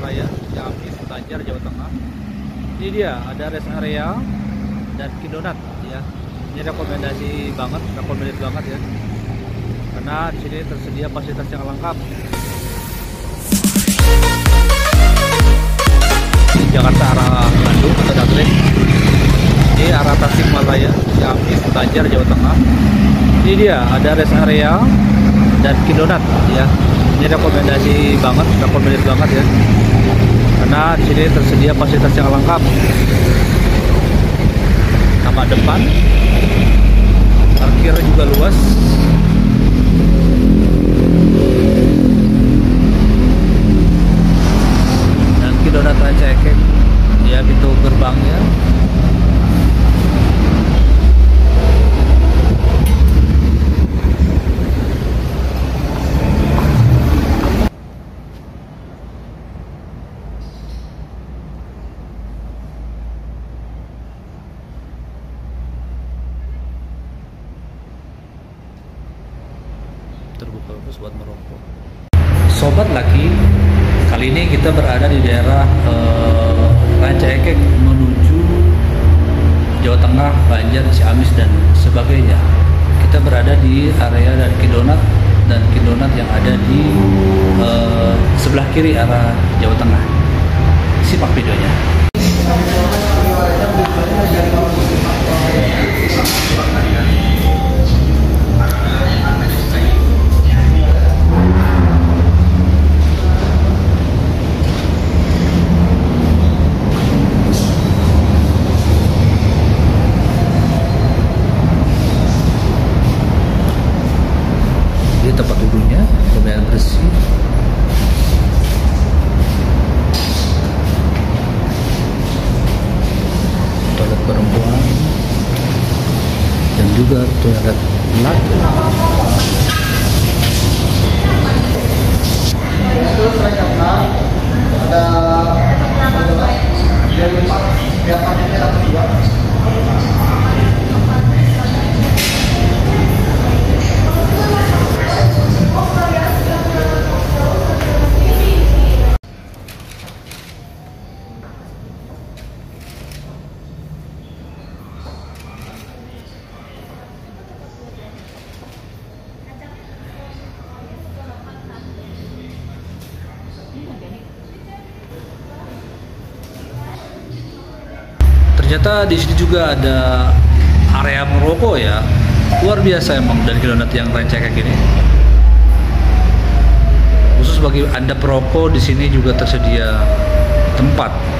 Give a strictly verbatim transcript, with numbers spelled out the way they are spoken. Tasikmalaya, Ciamis, Banjar Jawa Tengah. Ini dia ada rest area dan Kidonat ya. Ini rekomendasi banget, rekomendasi banget ya. Karena di sini tersedia fasilitas yang lengkap. Di Jakarta arah Bandung atau Jateng. Ini arah Tasikmalaya, Ciamis, Banjar Jawa Tengah. Ini dia ada rest area dan Kidonat ya. Ini rekomendasi banget, rekomendasi banget ya. Karena di sini tersedia fasilitas yang lengkap. Nama depan, parkir juga luas. Dan Kidonat Rancaekek, ya pintu gerbangnya. Terbuka khusus buat merokok. Sobat Laki, kali ini kita berada di daerah eh, Rancaekek menuju Jawa Tengah, Banjar, Ciamis dan sebagainya. Kita berada di area dan Kidonat dan Kidonat yang ada di eh, sebelah kiri arah Jawa Tengah. Simak videonya. Tempat duduknya lumayan bersih. Toilet perempuan dan juga toilet laki. Ternyata di sini juga ada area merokok ya. Luar biasa emang dari Kidonat yang Rancaekek ini. Khusus bagi Anda perokok, di sini juga tersedia tempat.